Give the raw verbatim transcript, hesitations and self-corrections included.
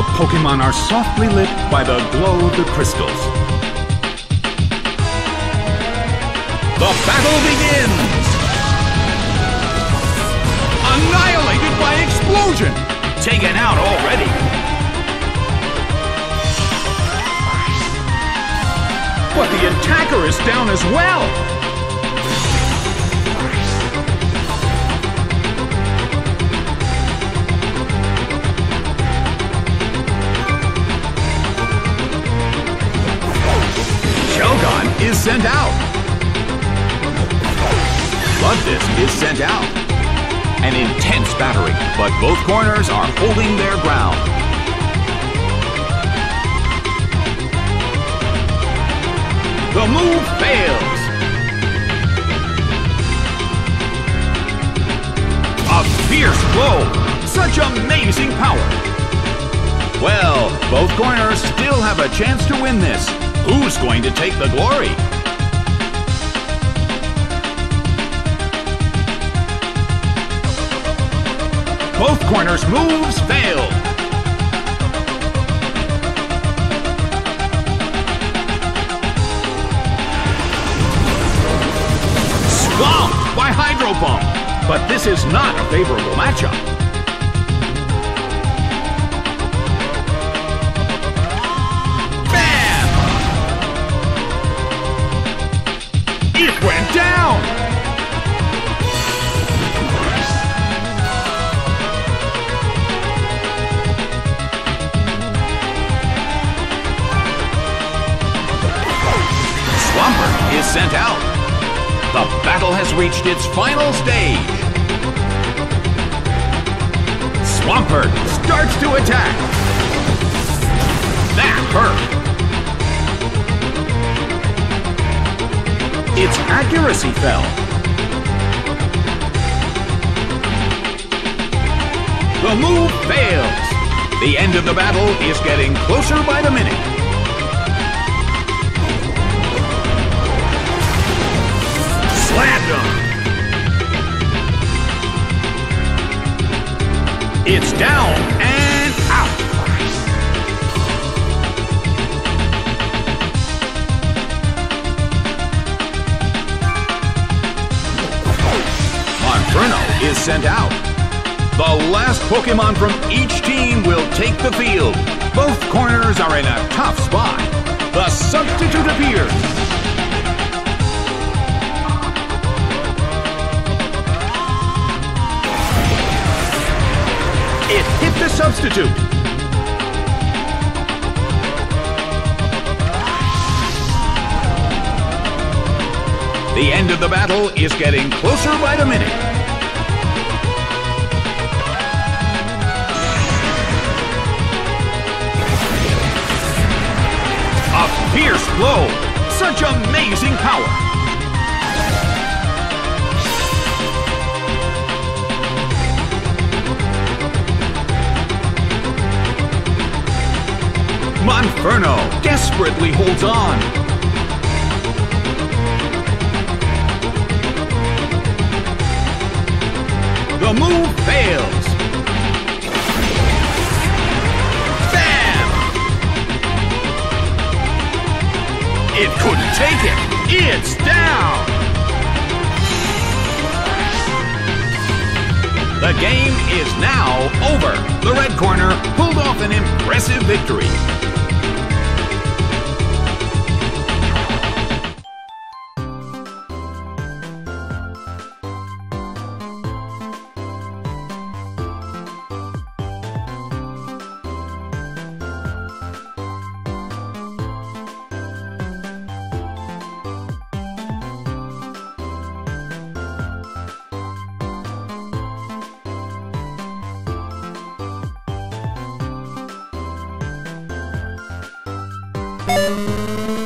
the Pokémon are softly lit by the glow of the crystals. The battle begins! Annihilated by explosion! Taken out already! But the attacker is down as well! Is sent out. Luvdisc is sent out. An intense battery, but both corners are holding their ground. The move fails. A fierce blow. Such amazing power. Well, both corners still have a chance to win this. Who's going to take the glory? Both corners' moves failed. Swamped by Hydro Bomb, but this is not a favorable matchup. It went down! Swampert is sent out. The battle has reached its final stage. Swampert starts to attack. That hurt! Its accuracy fell. The move fails. The end of the battle is getting closer by the minute. Slammed him. It's down and out. Monferno is sent out. The last Pokémon from each team will take the field. Both corners are in a tough spot. The substitute appears. It hit the substitute. The end of the battle is getting closer by the minute. A fierce blow! Such amazing power! Monferno desperately holds on. The move fails. It couldn't take it! It's down! The game is now over! The red corner pulled off an impressive victory! We'll be right back.